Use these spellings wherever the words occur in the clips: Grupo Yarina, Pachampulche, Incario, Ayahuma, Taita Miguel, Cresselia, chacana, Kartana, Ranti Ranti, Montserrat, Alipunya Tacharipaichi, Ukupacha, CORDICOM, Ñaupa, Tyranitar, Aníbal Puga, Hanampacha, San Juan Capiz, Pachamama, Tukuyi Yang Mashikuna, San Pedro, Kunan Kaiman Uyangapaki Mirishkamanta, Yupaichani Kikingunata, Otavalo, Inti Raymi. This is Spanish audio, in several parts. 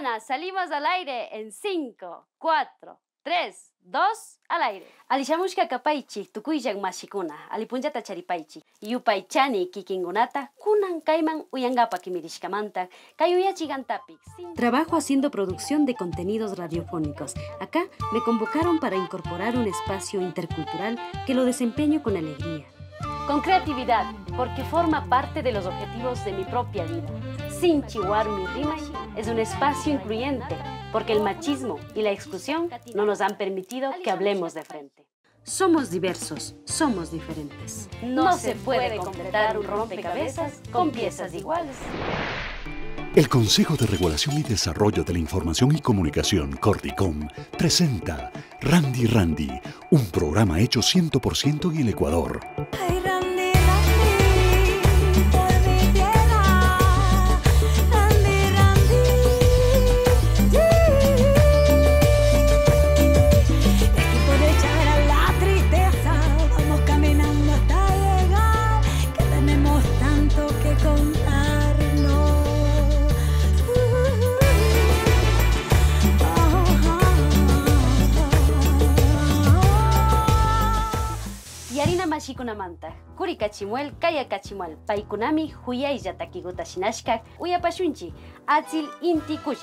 Chacana, salimos al aire en 5, 4, 3, 2, al aire. Alishamushka Kapaichi, Tukuyi Yang Mashikuna, Alipunya Tacharipaichi, Yupaichani Kikingunata, Kunan Kaiman Uyangapaki Mirishkamanta, Kaiuya Chigantapixi. Trabajo haciendo producción de contenidos radiofónicos. Acá me convocaron para incorporar un espacio intercultural que lo desempeño con alegría. Con creatividad, porque forma parte de los objetivos de mi propia vida. Sin chihuar mi rima, es un espacio incluyente, porque el machismo y la exclusión no nos han permitido que hablemos de frente. Somos diversos, somos diferentes. No se puede completar un rompecabezas con piezas iguales. El Consejo de Regulación y Desarrollo de la Información y Comunicación, CORDICOM, presenta Ranti Ranti, un programa hecho 100% en el Ecuador. Mashikunamantak, kurikachimuel, kayakachimuel, paikunami, huyayllatakiguta shinashkak, uyapashunchi, atzil inti kuya.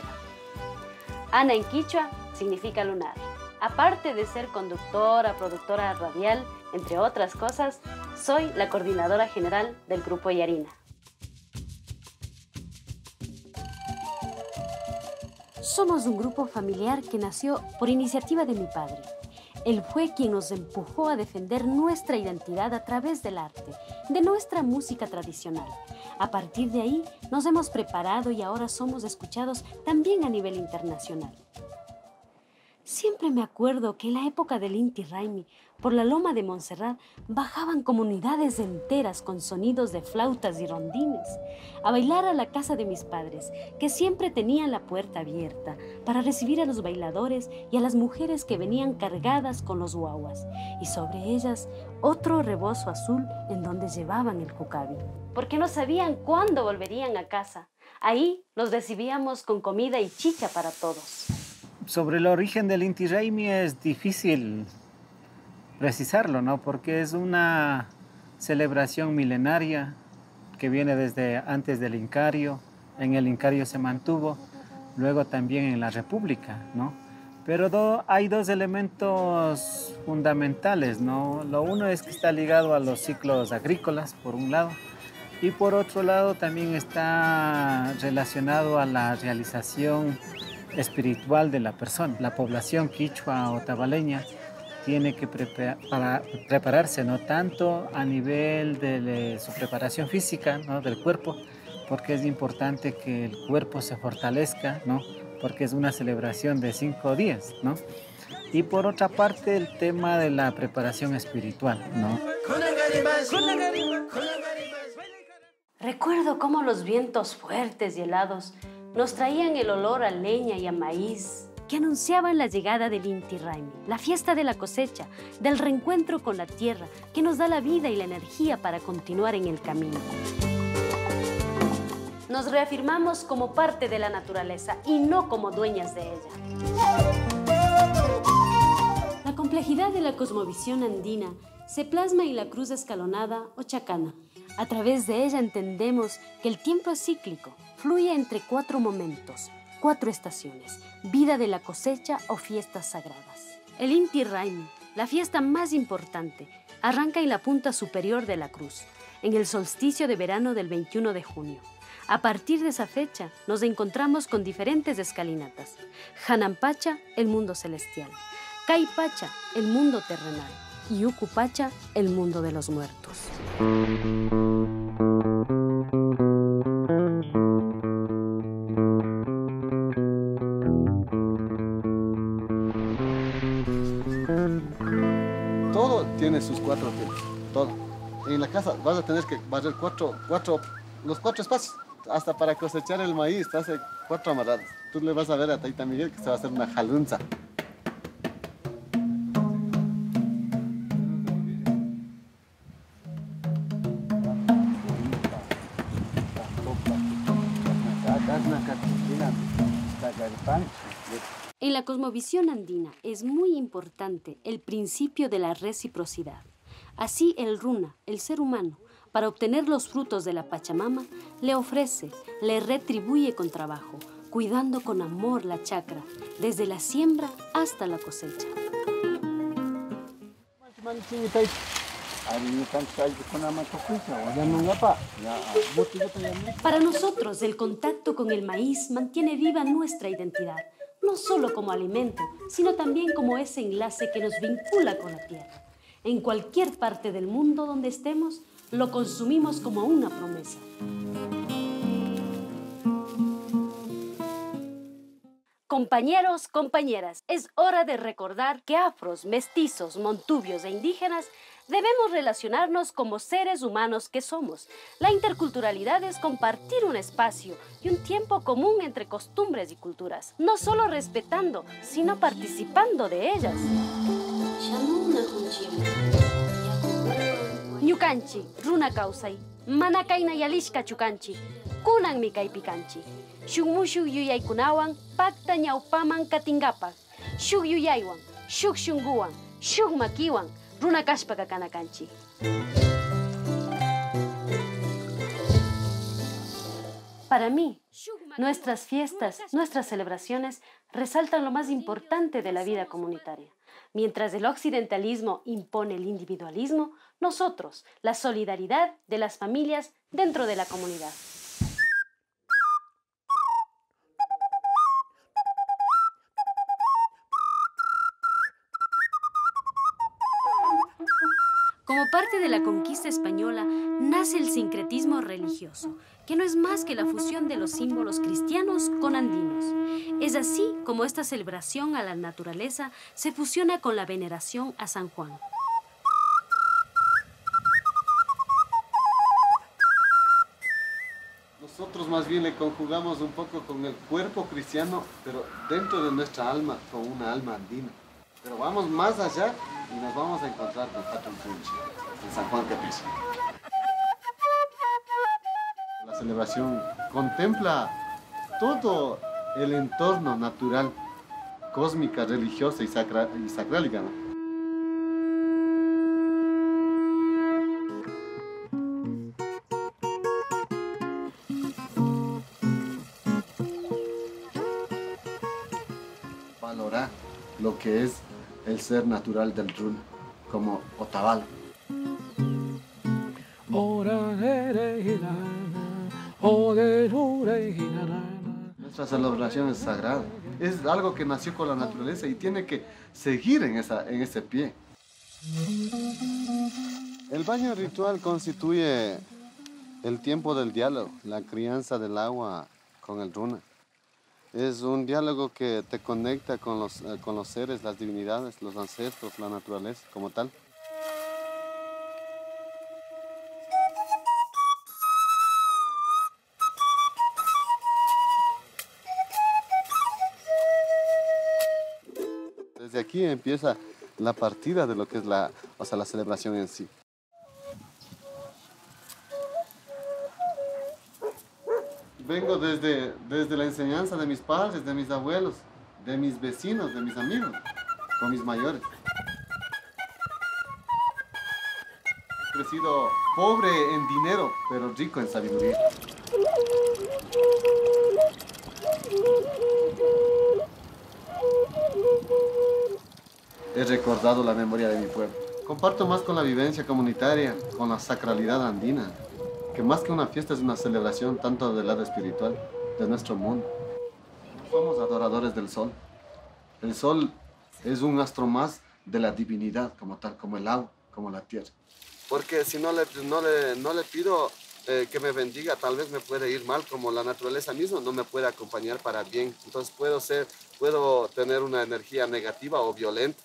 Ana en quichua significa lunar. Aparte de ser conductora, productora radial, entre otras cosas, soy la coordinadora general del Grupo Yarina. Somos un grupo familiar que nació por iniciativa de mi padre. Él fue quien nos empujó a defender nuestra identidad a través del arte, de nuestra música tradicional. A partir de ahí, nos hemos preparado y ahora somos escuchados también a nivel internacional. Siempre me acuerdo que en la época del Inti Raymi, por la loma de Montserrat, bajaban comunidades enteras con sonidos de flautas y rondines a bailar a la casa de mis padres, que siempre tenían la puerta abierta para recibir a los bailadores y a las mujeres que venían cargadas con los guaguas, y sobre ellas otro rebozo azul en donde llevaban el cucabi. Porque no sabían cuándo volverían a casa. Ahí los recibíamos con comida y chicha para todos. Sobre el origen del Inti Raymi es difícil precisarlo, ¿no? Porque es una celebración milenaria que viene desde antes del Incario. En el Incario se mantuvo, luego también en la República, ¿no? Pero hay dos elementos fundamentales, ¿no? Lo uno es que está ligado a los ciclos agrícolas, por un lado, y por otro lado también está relacionado a la realización espiritual de la persona. La población quichua otavaleña tiene que prepararse, ¿no? Tanto a nivel de su preparación física, ¿no? Del cuerpo, porque es importante que el cuerpo se fortalezca, ¿no? Porque es una celebración de 5 días, ¿no? Y por otra parte, el tema de la preparación espiritual, ¿no? Recuerdo cómo los vientos fuertes y helados nos traían el olor a leña y a maíz que anunciaban la llegada del Inti Raymi, la fiesta de la cosecha, del reencuentro con la tierra que nos da la vida y la energía para continuar en el camino. Nos reafirmamos como parte de la naturaleza y no como dueñas de ella. La complejidad de la cosmovisión andina se plasma en la cruz escalonada o chacana. A través de ella entendemos que el tiempo es cíclico, fluye entre 4 momentos, 4 estaciones, vida de la cosecha o fiestas sagradas. El Inti Raymi, la fiesta más importante, arranca en la punta superior de la cruz, en el solsticio de verano del 21 de junio. A partir de esa fecha, nos encontramos con diferentes escalinatas. Hanampacha, el mundo celestial. Kaipacha, el mundo terrenal. Y Ukupacha, el mundo de los muertos. Todo tiene sus 4 tiempos, todo. En la casa vas a tener que barrer los 4 espacios. Hasta para cosechar el maíz te hace 4 amarradas. Tú le vas a ver a Taita Miguel que se va a hacer una jalunza. importante. En la cosmovisión andina es muy importante el principio de la reciprocidad. Así el runa, el ser humano, para obtener los frutos de la Pachamama, le ofrece, le retribuye con trabajo, cuidando con amor la chacra, desde la siembra hasta la cosecha. Para nosotros, el contacto con el maíz mantiene viva nuestra identidad, no solo como alimento, sino también como ese enlace que nos vincula con la tierra. En cualquier parte del mundo donde estemos, lo consumimos como una promesa. Compañeros, compañeras, es hora de recordar que afros, mestizos, montubios e indígenas debemos relacionarnos como seres humanos que somos. La interculturalidad es compartir un espacio y un tiempo común entre costumbres y culturas, no solo respetando, sino participando de ellas. Ñukanchi, runa kausai, manakaina yalishka chukanchi, kunan mikaipikanchi. Shugmushu yuyaykunawan, pakta ñaupaman katingapak, shug yuyaywan, shug shunguwan, shug makiwan, runa kashpa kakanakanchi. Para mí, nuestras fiestas, nuestras celebraciones resaltan lo más importante de la vida comunitaria. Mientras el occidentalismo impone el individualismo, nosotros, la solidaridad de las familias dentro de la comunidad. Como parte de la conquista española, nace el sincretismo religioso, que no es más que la fusión de los símbolos cristianos con andinos. Es así como esta celebración a la naturaleza se fusiona con la veneración a San Juan. Nosotros más bien le conjugamos un poco con el cuerpo cristiano, pero dentro de nuestra alma, con una alma andina. Pero vamos más allá y nos vamos a encontrar con Pachampulche, en San Juan Capiz. La celebración contempla todo el entorno natural, cósmica, religiosa y sacrálica, ¿no? Valorar lo que es el ser natural del runa, como Otavalo. Nuestra celebración es sagrada, es algo que nació con la naturaleza y tiene que seguir en ese pie. El baño ritual constituye el tiempo del diálogo, la crianza del agua con el runa. Es un diálogo que te conecta con los seres, las divinidades, los ancestros, la naturaleza como tal. Desde aquí empieza la partida de lo que es la celebración en sí. Vengo desde la enseñanza de mis padres, de mis abuelos, de mis vecinos, de mis amigos, con mis mayores. He crecido pobre en dinero, pero rico en sabiduría. He recordado la memoria de mi pueblo. Comparto más con la vivencia comunitaria, con la sacralidad andina, que más que una fiesta es una celebración tanto del lado espiritual de nuestro mundo. Somos adoradores del sol. El sol es un astro más de la divinidad como tal, como el agua, como la tierra. Porque si no le pido que me bendiga, tal vez me puede ir mal, como la naturaleza misma no me puede acompañar para bien. Entonces puedo tener una energía negativa o violenta.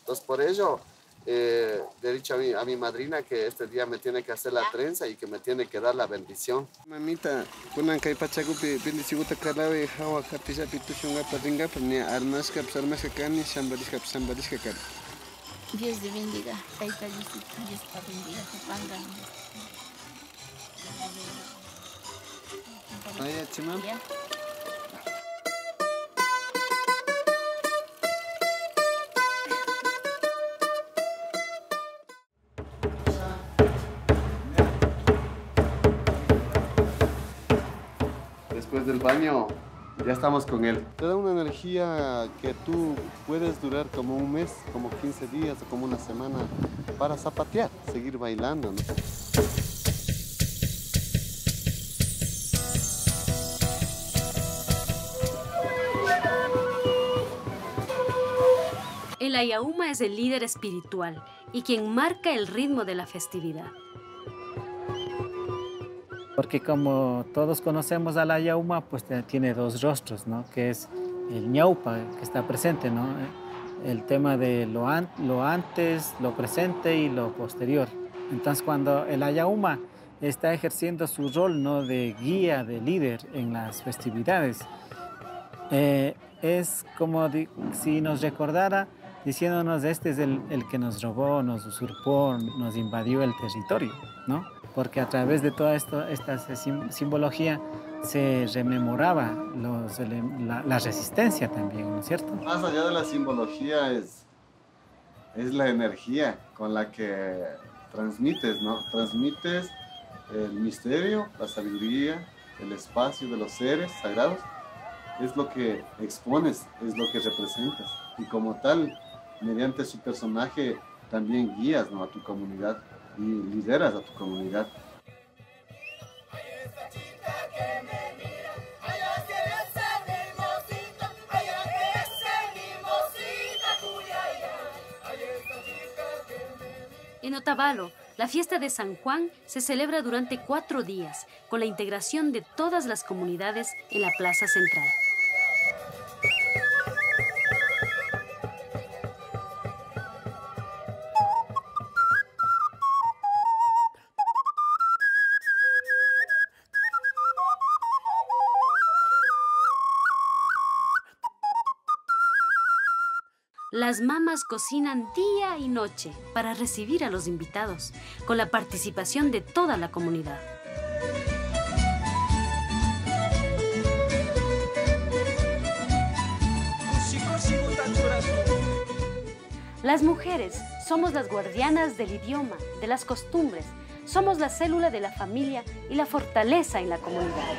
Entonces por ello, le he dicho a mi madrina que este día me tiene que hacer la trenza y que me tiene que dar la bendición. Mamita, Kunan Kaipacha gupi bendiciguta kalawe hawa kapisa pitushunga padringa pnia arnashka psarmashka kani sambarishka kani. Dios te bendiga, Taita Miguel, Dios te bendiga, Tupanga. Ay, chimam. después del baño ya estamos con él. Te da una energía que tú puedes durar como un mes, como 15 días o como una semana para zapatear, seguir bailando, ¿no? El Ayahuma es el líder espiritual y quien marca el ritmo de la festividad. Porque como todos conocemos a la Ayahuma, pues tiene dos rostros, ¿no? Que es el Ñaupa, que está presente, ¿no? El tema de lo antes, lo presente y lo posterior. Entonces, cuando el Ayahuma está ejerciendo su rol, ¿no? De guía, de líder en las festividades, es como si nos recordara diciéndonos, este es el que nos robó, nos usurpó, nos invadió el territorio, ¿no? Porque a través de toda esta simbología se rememoraba la resistencia también, ¿no es cierto? Más allá de la simbología es la energía con la que transmites, ¿no? Transmites el misterio, la sabiduría, el espacio de los seres sagrados. Es lo que expones, es lo que representas. Y como tal, mediante su personaje, también guías, ¿no? A tu comunidad. Y lideras a tu comunidad. En Otavalo, la fiesta de San Juan se celebra durante 4 días, con la integración de todas las comunidades en la plaza central. Las mamas cocinan día y noche para recibir a los invitados, con la participación de toda la comunidad. Las mujeres somos las guardianas del idioma, de las costumbres, somos la célula de la familia y la fortaleza en la comunidad.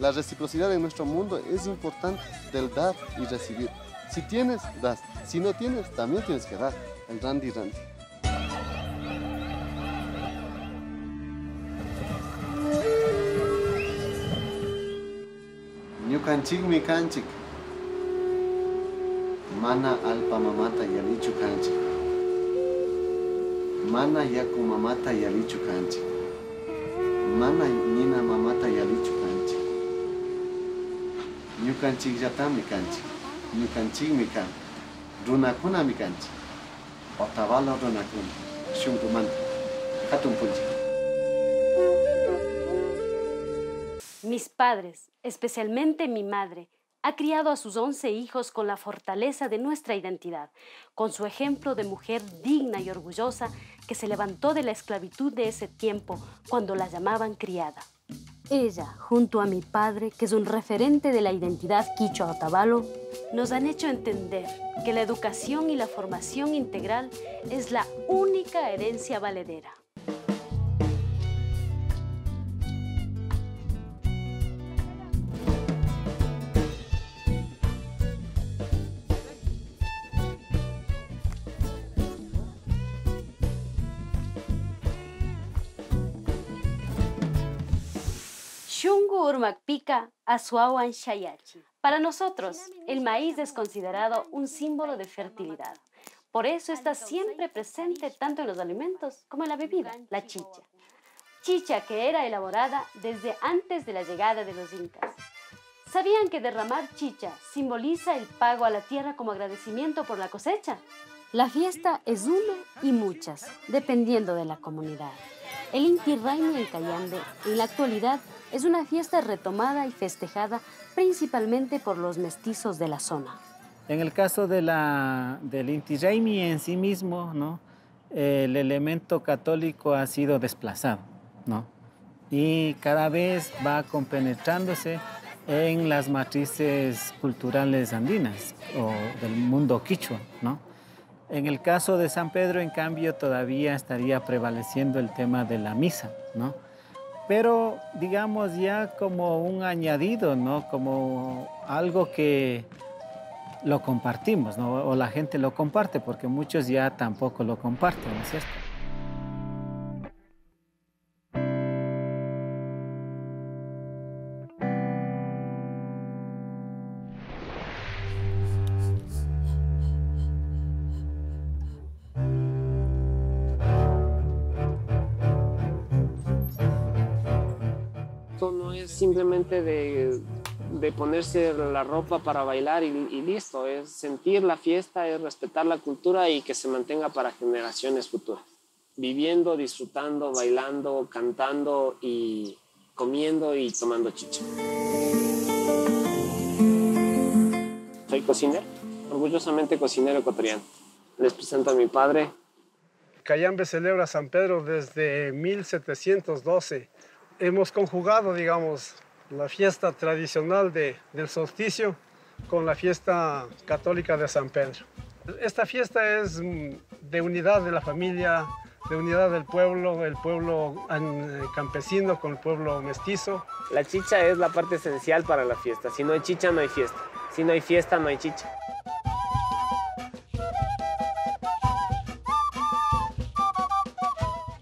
La reciprocidad en nuestro mundo es importante, del dar y recibir. Si tienes, das. Si no tienes, también tienes que dar. El Ranti Ranti. Ñukanchik mi kanchik. Mana alpa mamata yalichu kanchik. Mana yaku mamata yalichu kanchik. Mana nina mamata yalichu kanchik. Ñukanchik llatam mi kanchik, ñukanchik mi kan, runakuna mi kanchik, Otavalo runakuna, shunkumanta, Pachampulche. Mis padres, especialmente mi madre, ha criado a sus 11 hijos con la fortaleza de nuestra identidad, con su ejemplo de mujer digna y orgullosa que se levantó de la esclavitud de ese tiempo cuando la llamaban criada. Ella, junto a mi padre, que es un referente de la identidad quichua Otavalo, nos han hecho entender que la educación y la formación integral es la única herencia valedera. Para nosotros, el maíz es considerado un símbolo de fertilidad. Por eso está siempre presente tanto en los alimentos como en la bebida, la chicha. Chicha que era elaborada desde antes de la llegada de los incas. ¿Sabían que derramar chicha simboliza el pago a la tierra como agradecimiento por la cosecha? La fiesta es una y muchas, dependiendo de la comunidad. El Inti Raymi en Cayambe, en la actualidad, es una fiesta retomada y festejada principalmente por los mestizos de la zona. En el caso de del Inti Raymi en sí mismo, ¿no? El elemento católico ha sido desplazado, ¿no? Y cada vez va compenetrándose en las matrices culturales andinas o del mundo quichua, ¿no? En el caso de San Pedro, en cambio, todavía estaría prevaleciendo el tema de la misa, ¿no? Pero, digamos, ya como un añadido, ¿no? Como algo que lo compartimos, ¿no? O la gente lo comparte, porque muchos ya tampoco lo comparten, ¿no es cierto? Simplemente de ponerse la ropa para bailar y listo. Es sentir la fiesta, es respetar la cultura y que se mantenga para generaciones futuras. Viviendo, disfrutando, bailando, cantando y comiendo y tomando chicha. Soy cocinero, orgullosamente cocinero ecuatoriano. Les presento a mi padre. Cayambe celebra San Pedro desde 1712. Hemos conjugado, digamos, la fiesta tradicional del solsticio con la fiesta católica de San Pedro. Esta fiesta es de unidad de la familia, de unidad del pueblo, el pueblo campesino con el pueblo mestizo. La chicha es la parte esencial para la fiesta. Si no hay chicha, no hay fiesta. Si no hay fiesta, no hay chicha.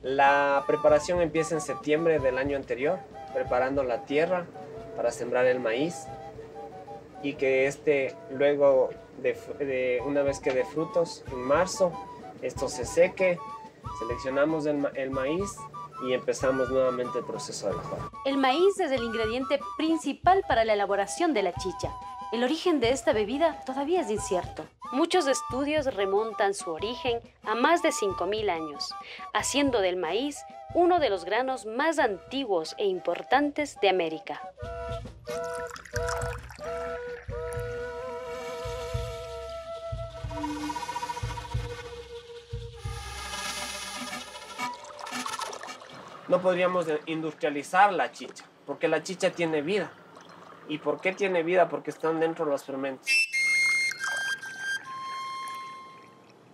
La preparación empieza en septiembre del año anterior, preparando la tierra para sembrar el maíz y que luego, una vez que dé frutos, en marzo, esto se seque, seleccionamos el maíz y empezamos nuevamente el proceso de la hoja. El maíz es el ingrediente principal para la elaboración de la chicha. El origen de esta bebida todavía es incierto. Muchos estudios remontan su origen a más de 5.000 años, haciendo del maíz uno de los granos más antiguos e importantes de América. No podríamos industrializar la chicha, porque la chicha tiene vida. ¿Y por qué tiene vida? Porque están dentro de los fermentos.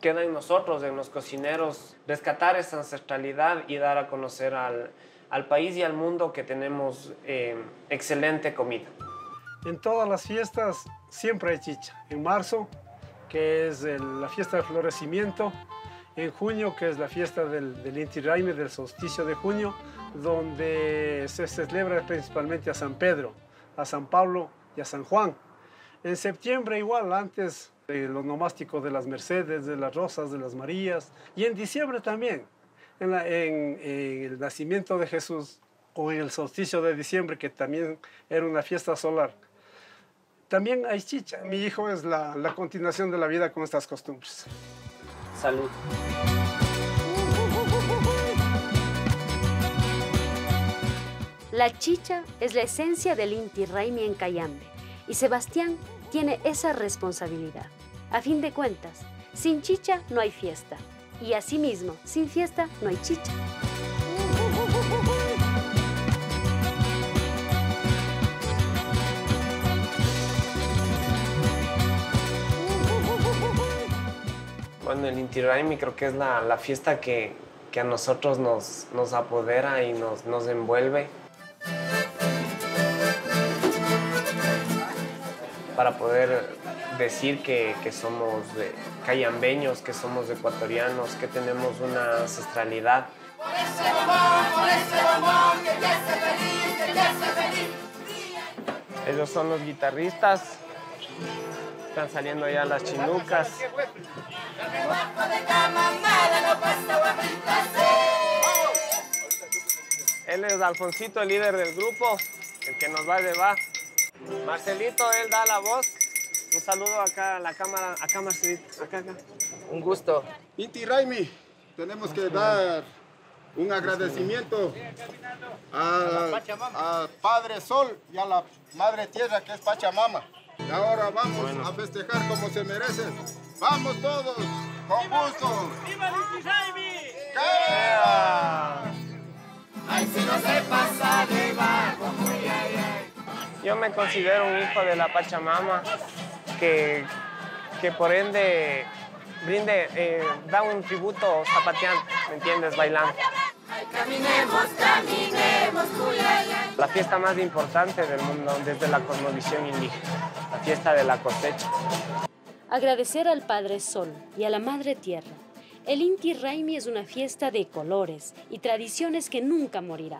Queda en nosotros, en los cocineros, rescatar esa ancestralidad y dar a conocer al país y al mundo que tenemos excelente comida. En todas las fiestas siempre hay chicha. En marzo, que es la fiesta del florecimiento. En junio, que es la fiesta del Inti Raymi, del solsticio de junio, donde se celebra principalmente a San Pedro, a San Pablo y a San Juan. En septiembre igual, antes de los nomásticos de las Mercedes, de las Rosas, de las Marías. Y en diciembre también, en el nacimiento de Jesús o en el solsticio de diciembre, que también era una fiesta solar. También hay chicha. Mi hijo es la continuación de la vida con estas costumbres. Salud. La chicha es la esencia del Inti Raymi en Cayambe y Sebastián tiene esa responsabilidad. A fin de cuentas, sin chicha no hay fiesta y asimismo, sin fiesta no hay chicha. Bueno, el Inti Raymi creo que es la fiesta que a nosotros nos apodera y nos envuelve. Para poder decir que somos cayambeños, que somos ecuatorianos, que tenemos una ancestralidad. Ellos son los guitarristas, están saliendo ya las chinucas. Él es Alfonsito, el líder del grupo, el que nos va a llevar. Marcelito, él da la voz. Un saludo acá a la cámara. Acá, Marcelito. Acá. Un gusto. Inti Raymi, tenemos que dar un agradecimiento a Padre Sol y a la Madre Tierra, que es Pachamama. Y ahora vamos a festejar como se merecen. ¡Vamos todos! ¡Con gusto! ¡Viva Inti Raymi! ¡Ay, si no se pasa de bajo! Yo me considero un hijo de la Pachamama, que por ende brinde, da un tributo zapateando, ¿me entiendes? Bailando. Caminemos, caminemos, cuyaya. La fiesta más importante del mundo desde la cosmovisión indígena, la fiesta de la cosecha. Agradecer al Padre Sol y a la Madre Tierra. El Inti Raymi es una fiesta de colores y tradiciones que nunca morirá.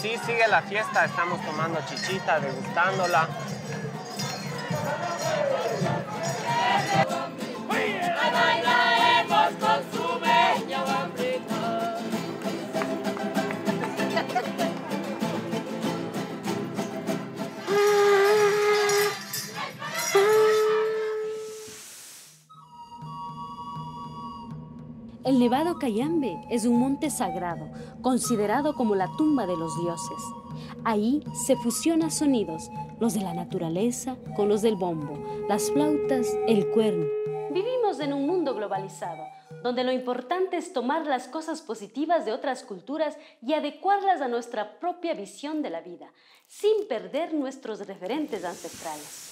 Sí, sigue la fiesta, estamos tomando chichita, degustándola. El nevado Cayambe es un monte sagrado, considerado como la tumba de los dioses. Ahí se fusionan sonidos, los de la naturaleza con los del bombo, las flautas, el cuerno. Vivimos en un mundo globalizado, donde lo importante es tomar las cosas positivas de otras culturas y adecuarlas a nuestra propia visión de la vida, sin perder nuestros referentes ancestrales.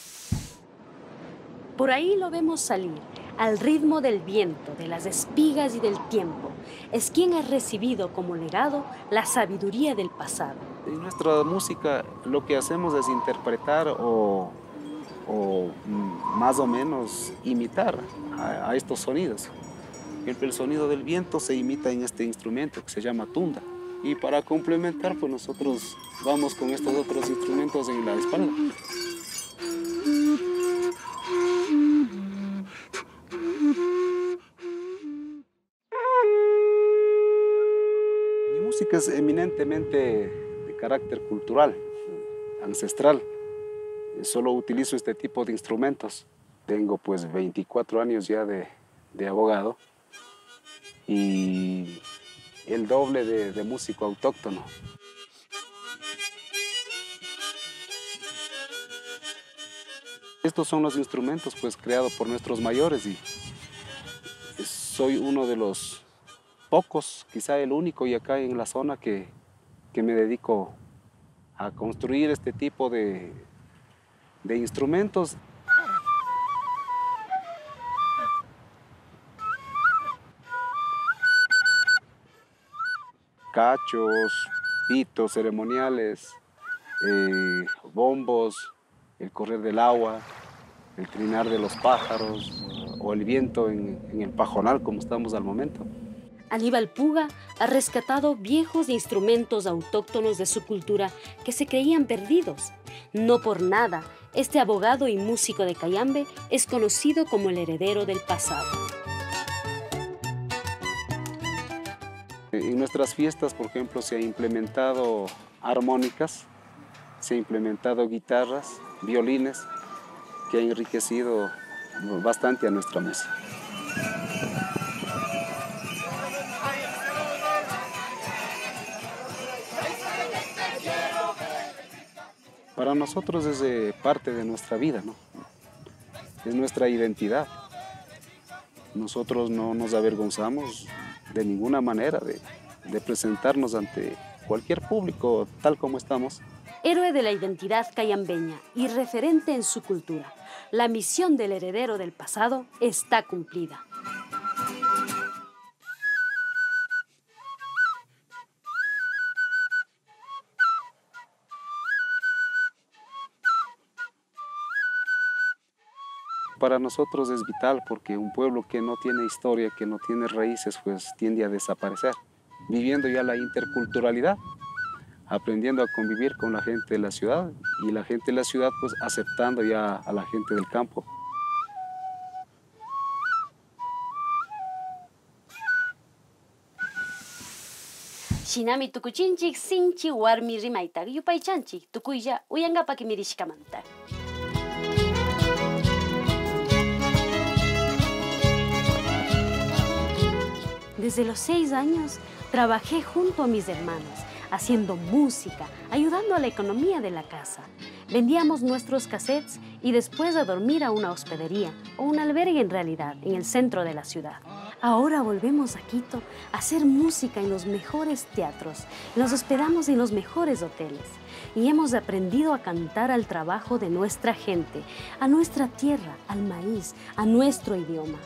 Por ahí lo vemos salir. Al ritmo del viento, de las espigas y del tiempo, es quien ha recibido como legado la sabiduría del pasado. En nuestra música lo que hacemos es interpretar o más o menos imitar a estos sonidos. El sonido del viento se imita en este instrumento que se llama tunda. Y para complementar, pues nosotros vamos con estos otros instrumentos en la espalda. Es eminentemente de carácter cultural, ancestral. Solo utilizo este tipo de instrumentos. Tengo pues 24 años ya de abogado y el doble de músico autóctono. Estos son los instrumentos pues creados por nuestros mayores y soy uno de los pocos, quizá el único, y acá en la zona que me dedico a construir este tipo de instrumentos. Cachos, pitos ceremoniales, bombos, el correr del agua, el trinar de los pájaros o el viento en el pajonal como estamos al momento. Aníbal Puga ha rescatado viejos instrumentos autóctonos de su cultura que se creían perdidos. No por nada, este abogado y músico de Cayambe es conocido como el heredero del pasado. En nuestras fiestas, por ejemplo, se han implementado armónicas, se han implementado guitarras, violines, que han enriquecido bastante a nuestra música. Para nosotros es parte de nuestra vida, ¿no? Es nuestra identidad. Nosotros no nos avergonzamos de ninguna manera de presentarnos ante cualquier público tal como estamos. Héroe de la identidad cayambeña y referente en su cultura, la misión del heredero del pasado está cumplida. Para nosotros es vital porque un pueblo que no tiene historia, que no tiene raíces, pues tiende a desaparecer. Viviendo ya la interculturalidad, aprendiendo a convivir con la gente de la ciudad y la gente de la ciudad pues aceptando ya a la gente del campo. Shinami tukuchinchik sinchi warmi rimayta yupaychanchik tukuya uyangapaki mirishkamanta. Desde los 6 años trabajé junto a mis hermanos, haciendo música, ayudando a la economía de la casa. Vendíamos nuestros cassettes y después a dormir a una hospedería o un albergue en realidad, en el centro de la ciudad. Ahora volvemos a Quito a hacer música en los mejores teatros, nos hospedamos en los mejores hoteles y hemos aprendido a cantar al trabajo de nuestra gente, a nuestra tierra, al maíz, a nuestro idioma.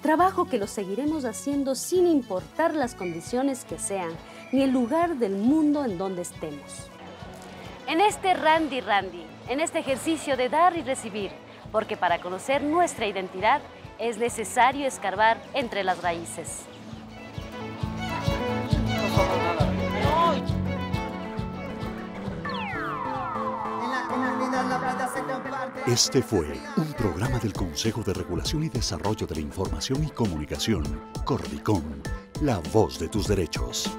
Trabajo que lo seguiremos haciendo sin importar las condiciones que sean ni el lugar del mundo en donde estemos. En este Ranti Ranti, en este ejercicio de dar y recibir, porque para conocer nuestra identidad es necesario escarbar entre las raíces. Este fue un programa del Consejo de Regulación y Desarrollo de la Información y Comunicación, CORDICOM, la voz de tus derechos.